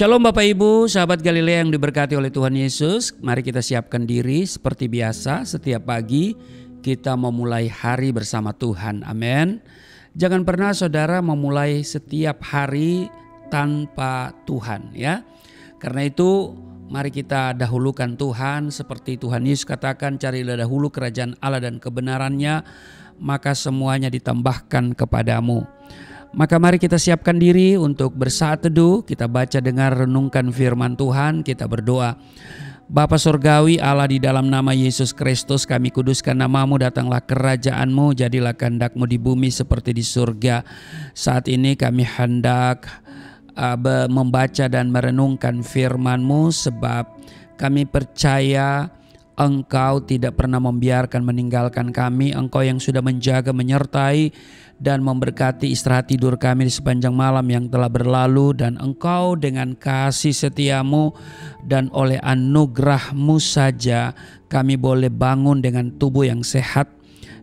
Shalom Bapak Ibu, sahabat Galilea yang diberkati oleh Tuhan Yesus. Mari kita siapkan diri seperti biasa setiap pagi kita memulai hari bersama Tuhan. Amin. Jangan pernah saudara memulai setiap hari tanpa Tuhan ya. Karena itu mari kita dahulukan Tuhan seperti Tuhan Yesus katakan, carilah dahulu kerajaan Allah dan kebenarannya, maka semuanya ditambahkan kepadamu. Maka mari kita siapkan diri untuk bersaat teduh, kita baca, dengar, renungkan firman Tuhan, kita berdoa. Bapa Surgawi Allah, di dalam nama Yesus Kristus kami kuduskan namamu, datanglah kerajaanmu, jadilah kehendakmu di bumi seperti di surga. Saat ini kami hendak membaca dan merenungkan firman-Mu, sebab kami percaya Engkau tidak pernah membiarkan meninggalkan kami. Engkau yang sudah menjaga, menyertai dan memberkati istirahat tidur kami di sepanjang malam yang telah berlalu. Dan Engkau dengan kasih setiamu dan oleh anugerah-Mu saja kami boleh bangun dengan tubuh yang sehat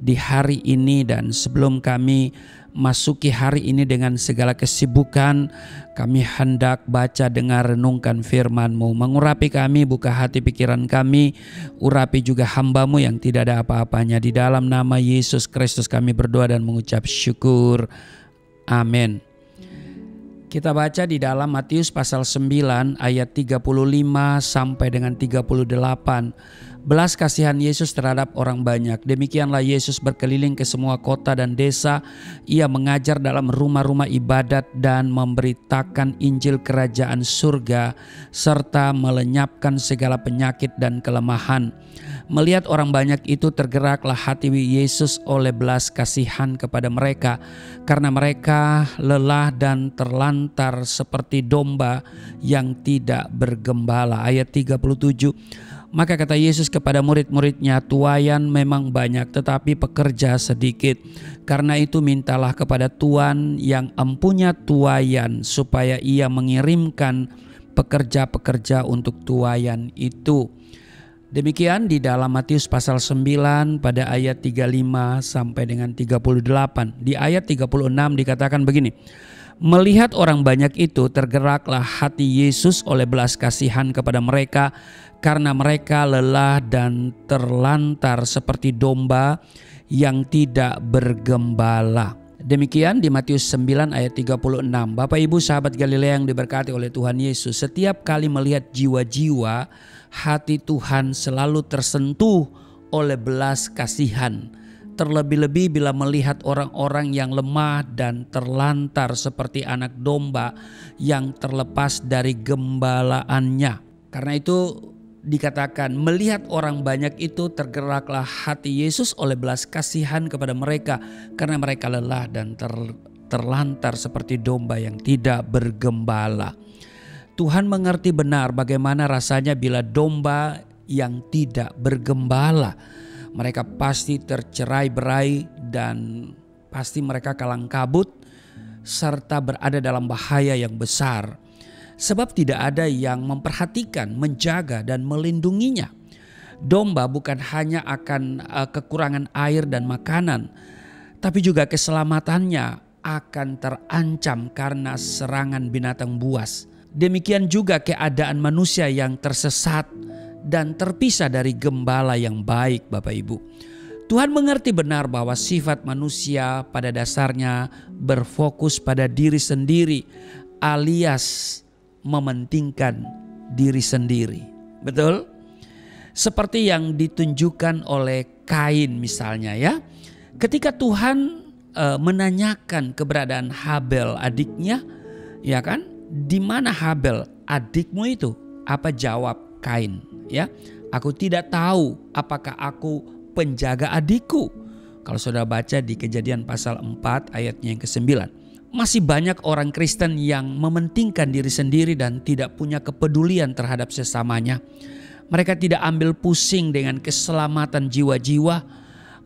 di hari ini. Dan sebelum kami masuki hari ini dengan segala kesibukan, kami hendak baca, dengar, renungkan firman-Mu. Mengurapi kami, buka hati pikiran kami, urapi juga hamba-Mu yang tidak ada apa-apanya. Di dalam nama Yesus Kristus kami berdoa dan mengucap syukur. Amin. Kita baca di dalam Matius pasal 9 ayat 35 sampai dengan 38. Belas kasihan Yesus terhadap orang banyak. Demikianlah Yesus berkeliling ke semua kota dan desa. Ia mengajar dalam rumah-rumah ibadat dan memberitakan Injil kerajaan surga, serta melenyapkan segala penyakit dan kelemahan. Melihat orang banyak itu, tergeraklah hati Yesus oleh belas kasihan kepada mereka, karena mereka lelah dan terlantar seperti domba yang tidak bergembala. Ayat 37. Maka kata Yesus kepada murid-muridnya, tuaian memang banyak tetapi pekerja sedikit. Karena itu mintalah kepada Tuhan yang empunya tuaian, supaya ia mengirimkan pekerja-pekerja untuk tuaian itu. Demikian di dalam Matius pasal 9 pada ayat 35 sampai dengan 38. Di ayat 36 dikatakan begini. Melihat orang banyak itu, tergeraklah hati Yesus oleh belas kasihan kepada mereka, karena mereka lelah dan terlantar seperti domba yang tidak bergembala. Demikian di Matius 9 ayat 36. Bapak Ibu sahabat Galilea yang diberkati oleh Tuhan Yesus, setiap kali melihat jiwa-jiwa, hati Tuhan selalu tersentuh oleh belas kasihan. Terlebih-lebih bila melihat orang-orang yang lemah dan terlantar seperti anak domba yang terlepas dari gembalaannya. Karena itu dikatakan, melihat orang banyak itu, tergeraklah hati Yesus oleh belas kasihan kepada mereka, karena mereka lelah dan terlantar seperti domba yang tidak bergembala. Tuhan mengerti benar bagaimana rasanya bila domba yang tidak bergembala. Mereka pasti tercerai-berai dan pasti mereka kalang kabut serta berada dalam bahaya yang besar. Sebab tidak ada yang memperhatikan, menjaga dan melindunginya. Domba bukan hanya akan kekurangan air dan makanan, tapi juga keselamatannya akan terancam karena serangan binatang buas. Demikian juga keadaan manusia yang tersesat dan terpisah dari gembala yang baik. Bapak Ibu, Tuhan mengerti benar bahwa sifat manusia pada dasarnya berfokus pada diri sendiri, alias mementingkan diri sendiri. Betul? Seperti yang ditunjukkan oleh Kain misalnya ya. Ketika Tuhan menanyakan keberadaan Habel adiknya, ya kan? Di mana Habel adikmu itu? Apa jawab Kain? Ya, aku tidak tahu apakah aku penjaga adikku. Kalau saudara baca di Kejadian pasal 4 ayatnya yang ke-9. Masih banyak orang Kristen yang mementingkan diri sendiri dan tidak punya kepedulian terhadap sesamanya. Mereka tidak ambil pusing dengan keselamatan jiwa-jiwa.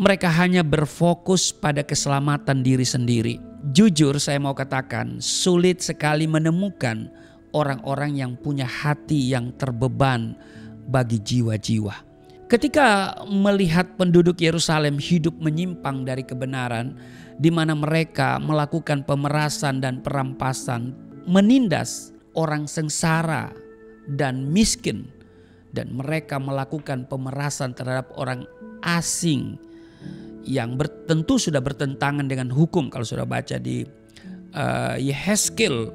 Mereka hanya berfokus pada keselamatan diri sendiri. Jujur saya mau katakan, sulit sekali menemukan orang-orang yang punya hati yang terbeban bagi jiwa-jiwa. Ketika melihat penduduk Yerusalem hidup menyimpang dari kebenaran, di mana mereka melakukan pemerasan dan perampasan, menindas orang sengsara dan miskin, dan mereka melakukan pemerasan terhadap orang asing yang tentu sudah bertentangan dengan hukum. Kalau sudah baca di Yehezkiel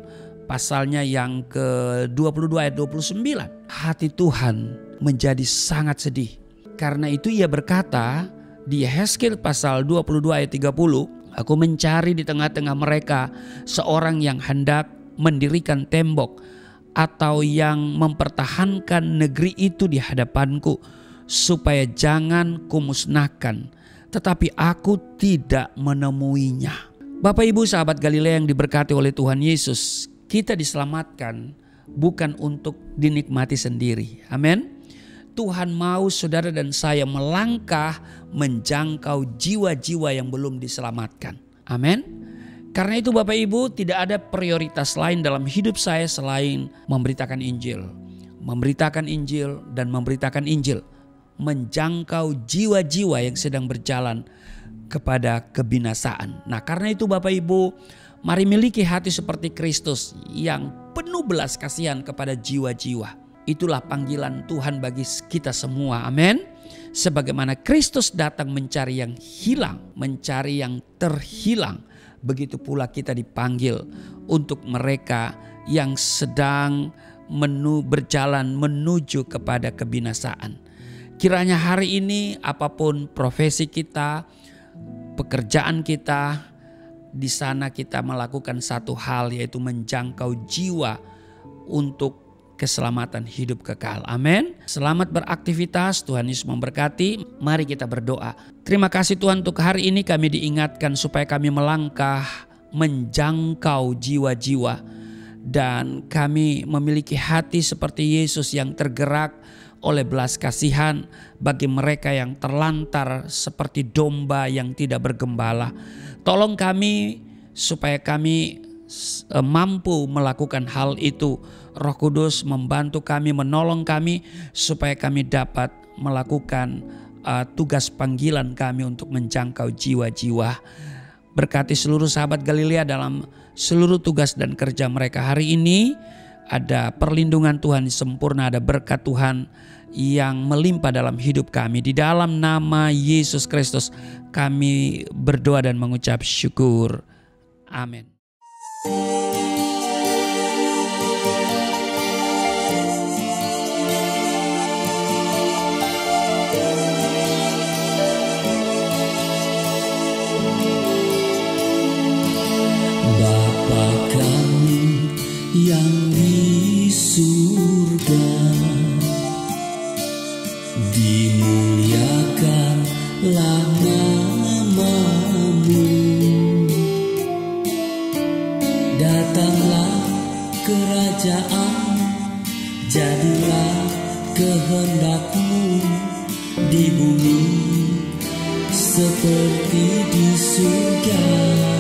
pasalnya yang ke-22 ayat 29. Hati Tuhan menjadi sangat sedih. Karena itu ia berkata di Yehezkiel pasal 22 ayat 30. Aku mencari di tengah-tengah mereka seorang yang hendak mendirikan tembok atau yang mempertahankan negeri itu di hadapanku, supaya jangan kumusnahkan. Tetapi aku tidak menemuinya. Bapak Ibu sahabat Galilea yang diberkati oleh Tuhan Yesus, kita diselamatkan bukan untuk dinikmati sendiri. Amin. Tuhan mau saudara dan saya melangkah menjangkau jiwa-jiwa yang belum diselamatkan. Amin. Karena itu Bapak Ibu, tidak ada prioritas lain dalam hidup saya selain memberitakan Injil. Memberitakan Injil dan memberitakan Injil. Menjangkau jiwa-jiwa yang sedang berjalan kepada kebinasaan. Nah, karena itu Bapak Ibu, mari miliki hati seperti Kristus yang penuh belas kasihan kepada jiwa-jiwa. Itulah panggilan Tuhan bagi kita semua. Amin. Sebagaimana Kristus datang mencari yang hilang, mencari yang terhilang, begitu pula kita dipanggil untuk mereka yang sedang berjalan menuju kepada kebinasaan. Kiranya hari ini apapun profesi kita, pekerjaan kita, di sana kita melakukan satu hal, yaitu menjangkau jiwa untuk keselamatan hidup kekal. Amin. Selamat beraktivitas, Tuhan Yesus memberkati. Mari kita berdoa. Terima kasih Tuhan untuk hari ini kami diingatkan supaya kami melangkah menjangkau jiwa-jiwa, dan kami memiliki hati seperti Yesus yang tergerak oleh belas kasihan bagi mereka yang terlantar seperti domba yang tidak bergembala. Tolong kami supaya kami mampu melakukan hal itu. Roh Kudus membantu kami, menolong kami supaya kami dapat melakukan tugas panggilan kami untuk menjangkau jiwa-jiwa. Berkati seluruh sahabat Galilea dalam seluruh tugas dan kerja mereka hari ini. Ada perlindungan Tuhan sempurna, ada berkat Tuhan yang melimpah dalam hidup kami. Di dalam nama Yesus Kristus kami berdoa dan mengucap syukur. Amin. Bapa kami yang surga, dimuliakanlah nama-Mu, datanglah kerajaan, jadilah kehendak-Mu di bumi seperti di surga.